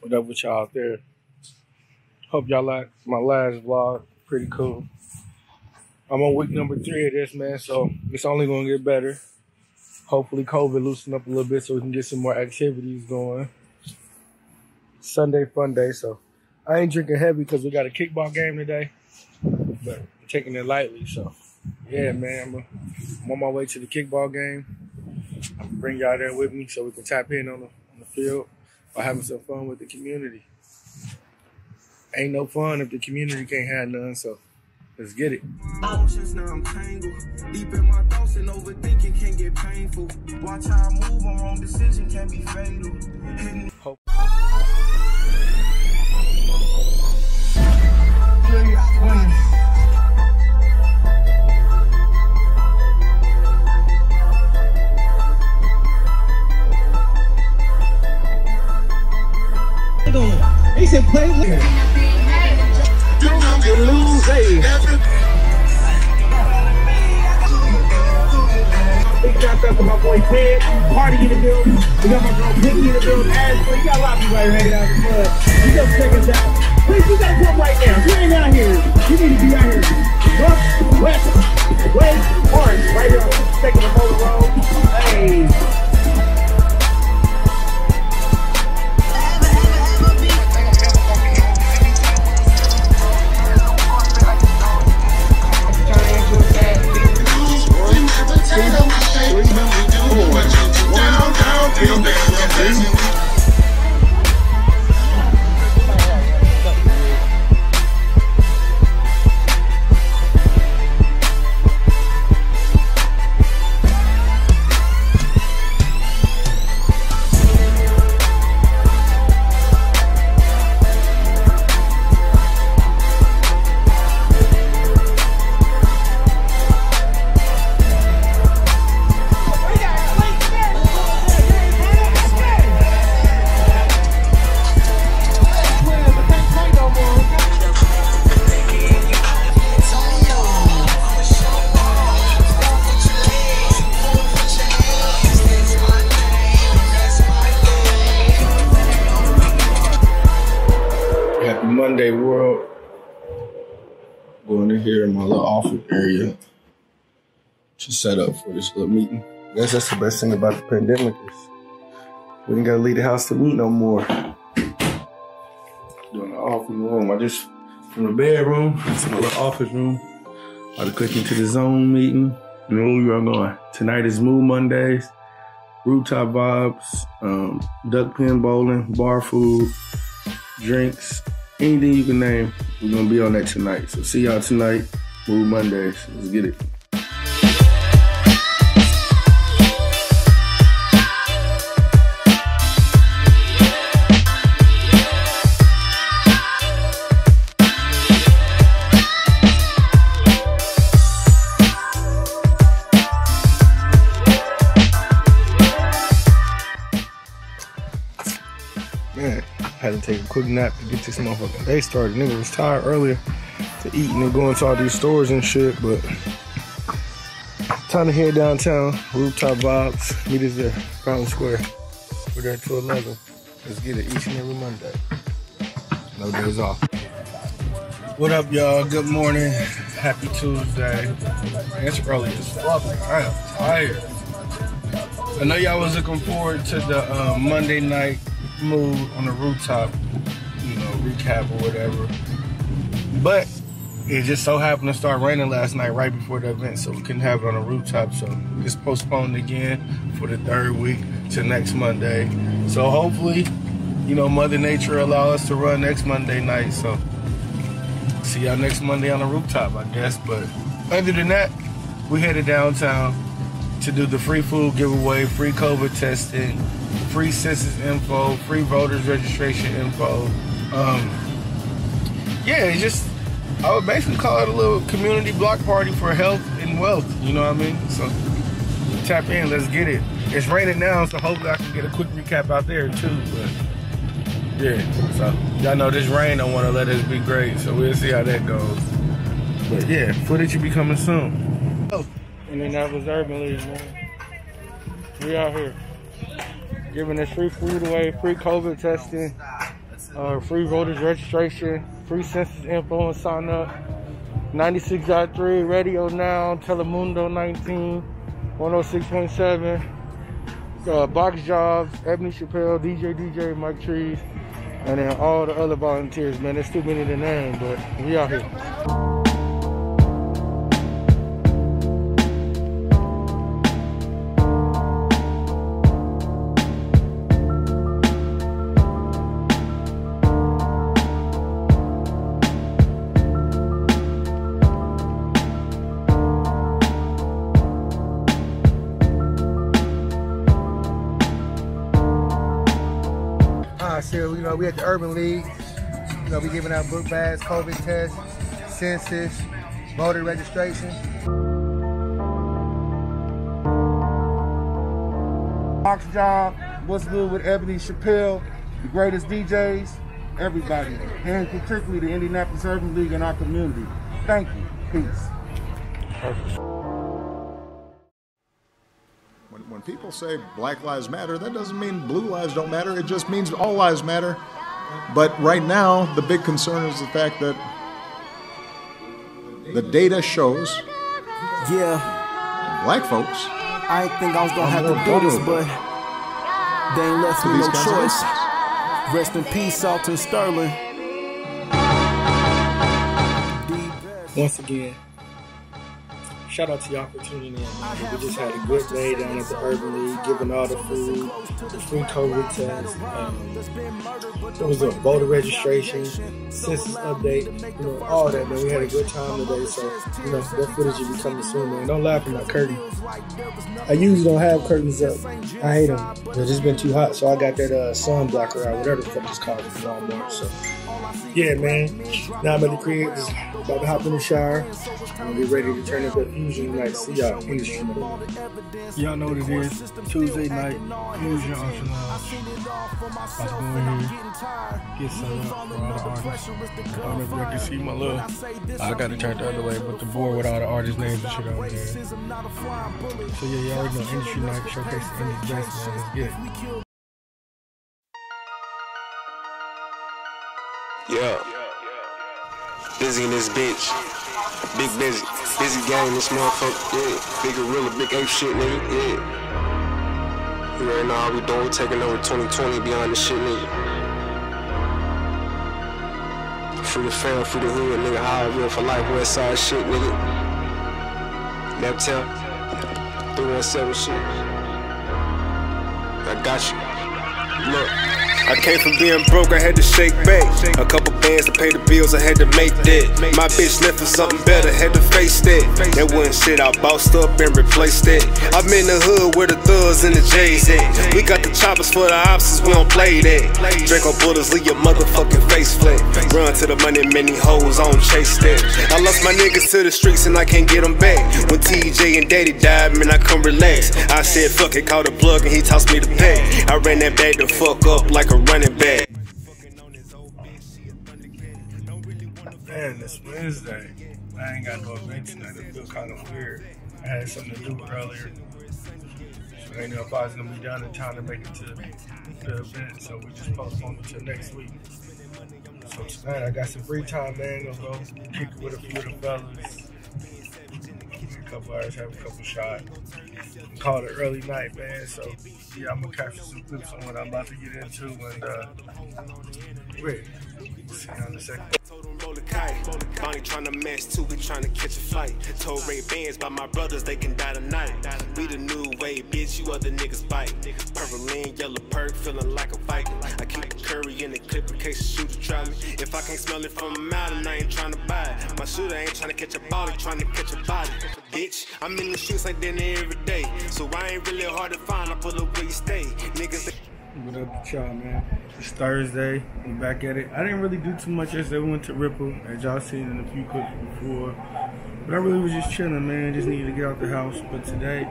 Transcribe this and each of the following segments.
What up with y'all out there? Hope y'all like my last vlog. Pretty cool. I'm on week number 3 of this, man, so it's only going to get better. Hopefully COVID loosen up a little bit so we can get some more activities going. Sunday fun day, so I ain't drinking heavy because we got a kickball game today, but I'm taking it lightly, so yeah, man, I'm on my way to the kickball game. I'm gonna bring y'all there with me so we can tap in on the field by having some fun with the community. Ain't no fun if the community can't have none, so let's get it. Options, now I'm tangled. Deep in my thoughts and overthinking can get painful. Watch how I move, my wrong decision can be fatal. He said, play with him. You come to lose, hey. Big shout out to my boy Ted. Party in the building. We got my girl Pinky in the building. Ashley, you got a lot of people right now. You just check us out. Please, you gotta come right now. You ain't out here. You need to be out here. North, west, orange. Right here. Taking the motor road. Hey. Monday world, going in here in my little office area to set up for this little meeting. I guess that's the best thing about the pandemic is we ain't gotta leave the house to meet no more. Doing the office room, I just from the bedroom to my little office room. I click into the Zoom meeting. You know where I'm going. Tonight is Move Mondays, rooftop vibes, duck pin bowling, bar food, drinks. Anything you can name, we're gonna be on that tonight. So see y'all tonight, Move Mondays. Let's get it. Had to take a quick nap to get this motherfucking day started. Nigga was tired earlier to eat and going to all these stores and shit, but time to head downtown. Rooftop vibes. Meet us there, Fountain Square. We're there till 11. Let's get it each and every Monday. No days off. What up, y'all? Good morning. Happy Tuesday. Man, it's early as fuck. I am tired. I know y'all was looking forward to the Monday night Move on the rooftop, you know, recap or whatever, but it just so happened to start raining last night right before the event, so we couldn't have it on the rooftop, so it's postponed again for the 3rd week to next Monday. So hopefully, you know, Mother Nature allows us to run next Monday night, so see y'all next Monday on the rooftop, I guess. But other than that, we headed downtown to do the free food giveaway, free COVID testing, free census info, free voters registration info. Yeah, it's just, I would basically call it a little community block party for health and wealth, you know what I mean? So tap in, let's get it. It's raining now, so hopefully I can get a quick recap out there too, but yeah, so y'all know this rain don't wanna let us be great, so we'll see how that goes. But yeah, footage will be coming soon. Oh, and then that was Urban League, man. We out here. Giving us free food away, free COVID testing, free voters registration, free census info and sign up, 96.3, Radio Now, Telemundo 19, 106.7, Box Jobs, Ebony Chappelle, DJ, Mike Trees, and then all the other volunteers, man. There's too many to name, but we out here. You know, we at the Urban League. You know, we giving out book bags, COVID tests, census, voter registration. Box Job, what's good with Ebony Chappelle, the greatest DJs, everybody, and particularly the Indianapolis Urban League in our community. Thank you. Peace. Perfect. When people say Black Lives Matter, that doesn't mean blue lives don't matter. It just means all lives matter. But right now, the big concern is the fact that the data shows black folks. I didn't think I was going to have to do this, but they ain't left me no choice. Rest in peace, Alton Sterling. Once again, shout out to y'all for tuning in. We just had a good day down at the Urban League, giving all the food, the free COVID test. There was a voter registration, census update, you know, all that, man. We had a good time today, so, you know, that footage will be coming soon, man. Don't laugh at my curtain. I usually don't have curtains up. I hate them. But it's been too hot, so I got that sun blocker out, whatever the fuck it's called, from Walmart, so. Yeah, man. Now I'm at the crib, just about to hop in the shower. I'm gonna be ready to turn up at Fusion Night. See y'all Industry Mode. Y'all know what it is. Tuesday night, Fusion Ocean Lounge. I'm going here, get set up for all the artists. I don't know if y'all can see my little. I got to turn the other way, but the board with all the artists' names and shit on here. So yeah, y'all already know Industry Night, showcase the industry best, man. Let's get it. Yeah, busy in this bitch, big busy gang, this motherfucker, yeah, big gorilla, big ape shit, nigga, yeah. Right now, all we doing, we taking over 2020 beyond this shit, nigga. Free the fam, free the hood, nigga, high real for life, west side shit, nigga. Naptown, 317 shit. I got you, look. I came from being broke, I had to shake back. A couple bands to pay the bills, I had to make that. My bitch left for something better, had to face that. That wasn't shit, I bounced up and replaced that. I'm in the hood where the thugs and the J's at. We got the choppers for the options, we don't play that. Draco bullets, leave your motherfucking face flat. Run to the money, many hoes, I don't chase that. I lost my niggas to the streets and I can't get them back. When TJ and Daddy died, man, I couldn't relax. I said fuck it, called the plug and he tossed me the pack. I ran that bag the fuck up like a running back. Man, this Wednesday, I ain't got no event tonight. I feel kind of weird. I had something to do earlier, so I knew if I was gonna be down in town to make it to the event, so we just postponed it till next week. So tonight I got some free time, man. Gonna go kick it with a few of the fellas. A couple hours, have a couple shots. Called it early night, man. So yeah, I'm gonna capture some clips on what I'm about to get into, and wait, see you in a second. Told him roll a kite. Bonnie trying to match two, we trying to catch a flight. Told Ray-Bans by my brothers they can die tonight. We the new wave, bitch, you other niggas bite. Purple lean, yellow perk, feeling like a Viking. I keep the curry in the clip in case the shooter try me. If I can't smell it from a mile, then I ain't trying to buy it. My shooter ain't trying to catch a ball, he trying to catch a body. Bitch, I'm in the streets like dinner every day. So I ain't really hard to find, I pull up where you stay. Niggas. What up to y'all, man? It's Thursday, we're back at it. I didn't really do too much yesterday. We went to Ripple, as y'all seen in a few clips before. But I really was just chilling, man. Just needed to get out the house. But today,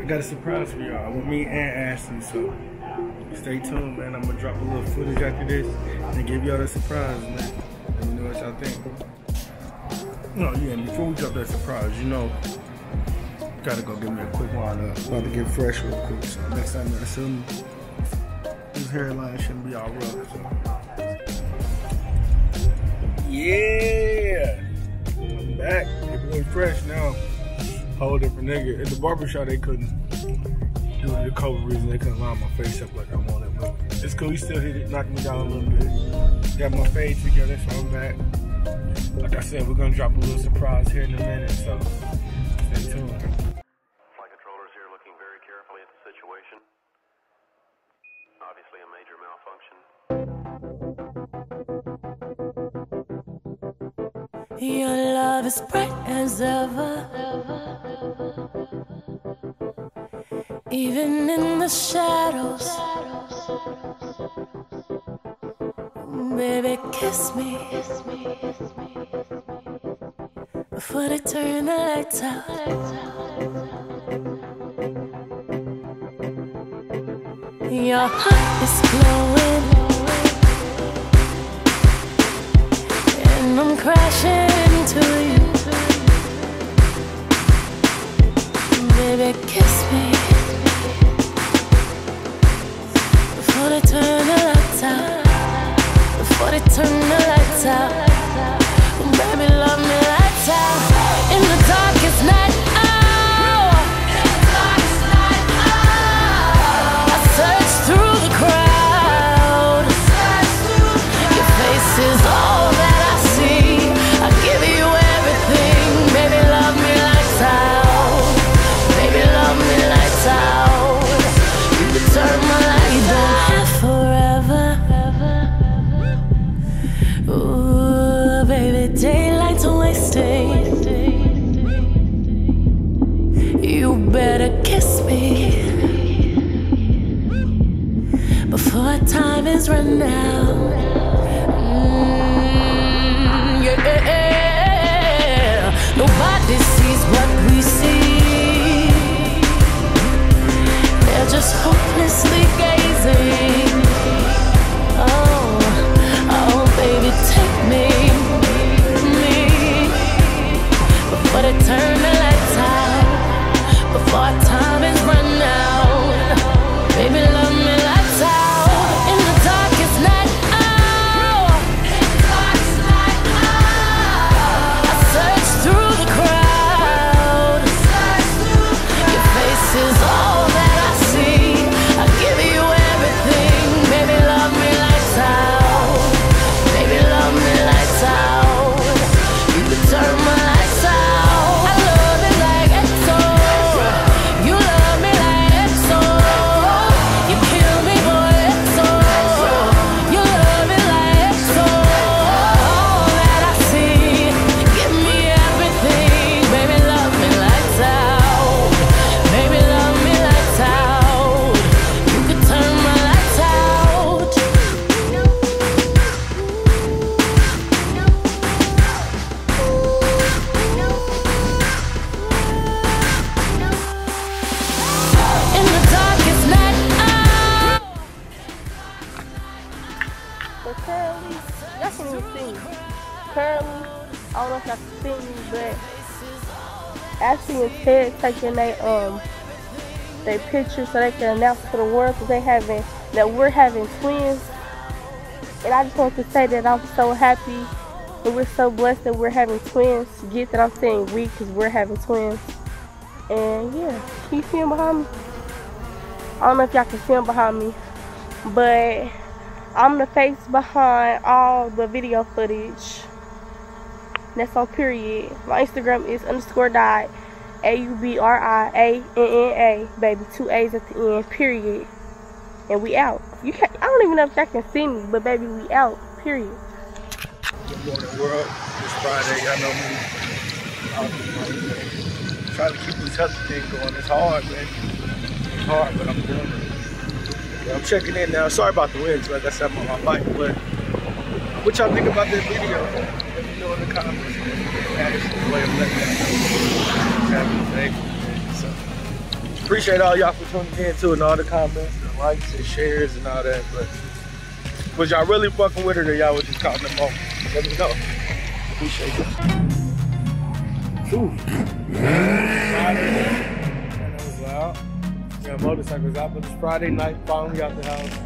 I got a surprise for y'all with me and Ashley. So stay tuned, man. I'm gonna drop a little footage after this and give y'all the surprise, man. Let me know what y'all think. No, yeah, before we drop that surprise, you know, gotta go give me a quick wine up. About to get fresh real quick, so next time I assume his hairline shouldn't be all rough. So. Yeah, I'm back. Your boy Fresh now. Whole different nigga. At the barbershop, they couldn't do the COVID reason. They couldn't line my face up like I wanted. But it's cool. You still hit it, knocking me down a little bit. Got my fade together, so I'm back. Like I said, we're gonna drop a little surprise here in a minute. So stay tuned. Your love is bright as ever, even in the shadows. Baby, kiss me before they turn the lights out. Your heart is glowing and I'm crashing to you. Baby, kiss me before they turn the lights out. Before they turn the lights out. Baby, love me lights out. In the darkest night hour, I search through the crowd. Your face is all that I see. I give you time is run out. Yeah. Nobody sees what we see. They're just hopelessly gazing. Oh, oh, baby, take me. Before they turn the lights out. Before time is run out. Baby, love me lights out. Taking their pictures so they can announce to the world that we're having twins. And I just want to say that I'm so happy and we're so blessed that we're having twins. Get that I'm saying we because we're having twins. And yeah, can you see them behind me? I don't know if y'all can see them behind me, but I'm the face behind all the video footage. That's on period. My Instagram is _died. AUBRIANNA, baby, 2 A's at the end, period. And we out. You can't, I don't even know if y'all can see me, but baby, we out, period. Good morning, world. It's Friday, y'all know me. I'm trying to keep this healthy thing going. It's hard, man. It's hard, but I'm doing it. Yeah, I'm checking in now. Sorry about the wind, like I said, I'm on my bike, but what y'all think about this video? In the comments, so appreciate all y'all for tuning in too, and all the comments and likes and shares and all that. But was y'all really fucking with it, or y'all was just calling them off? Let me know. Appreciate it. That was loud. Yeah, motorcycles out, but it's Friday night. Finally out the house.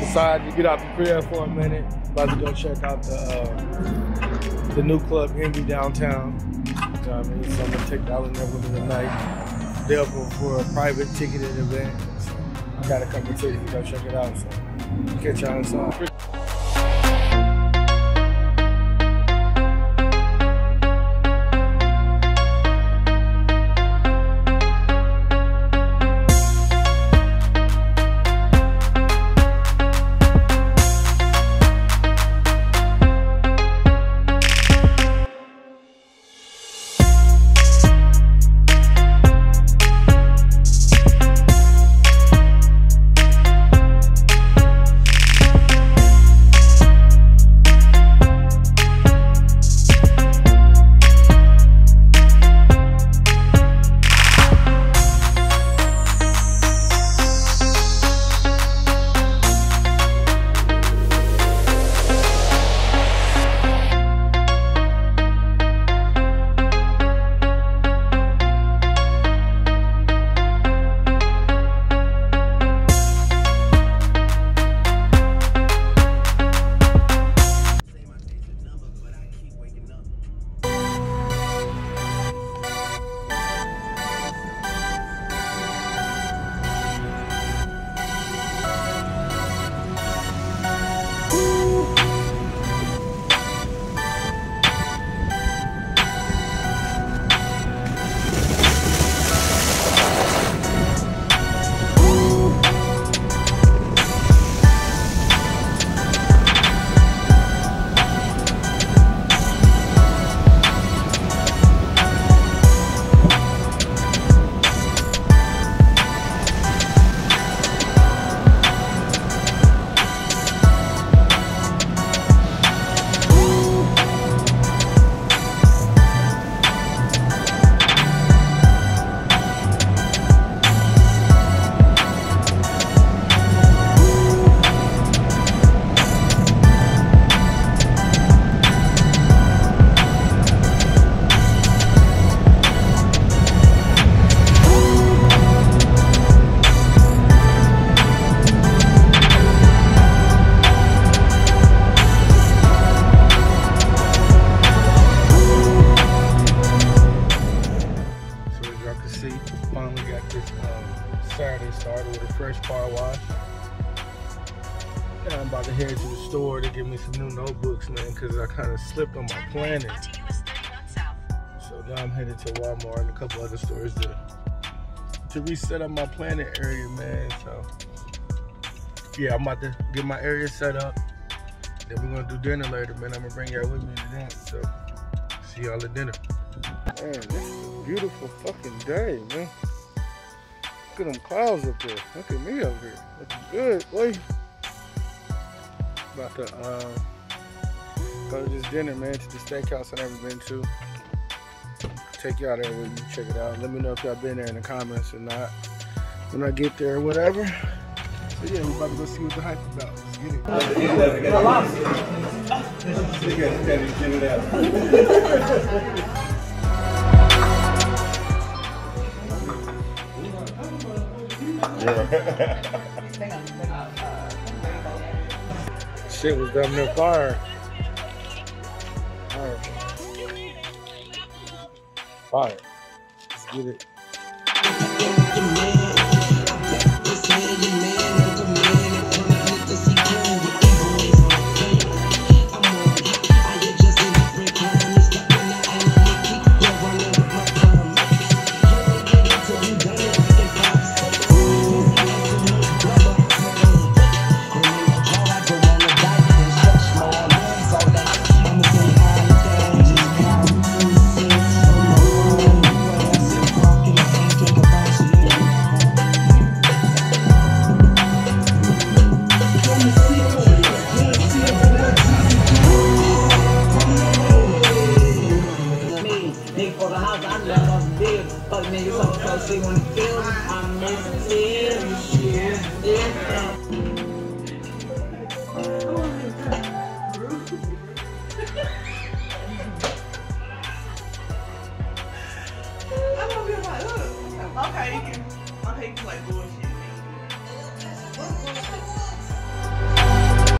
decide to get out the crib for a minute. About to go check out the new club, Indy, downtown. You know what I mean? So I'm gonna take y'all in there with me tonight. They're for a private ticketed event. So I got a couple of tickets to go check it out. So catch y'all inside. Slipped on my planet. So now I'm headed to Walmart and a couple other stores to reset up my planet area, man. So yeah, I'm about to get my area set up. Then we're gonna do dinner later, man. I'm gonna bring y'all with me to dinner. So see y'all at dinner. Man, this is a beautiful fucking day, man. Look at them clouds up there. Look at me up here. Looking good, boy. About to go to this dinner, man, to the steakhouse I've never been to. Take y'all there with me, check it out. Let me know if y'all been there in the comments or not when I get there or whatever. So yeah, we're about to go see what the hype about. Let's get it. Shit was damn near fire. All right, let's get it. But me, you so close, you wanna feel I'm missing.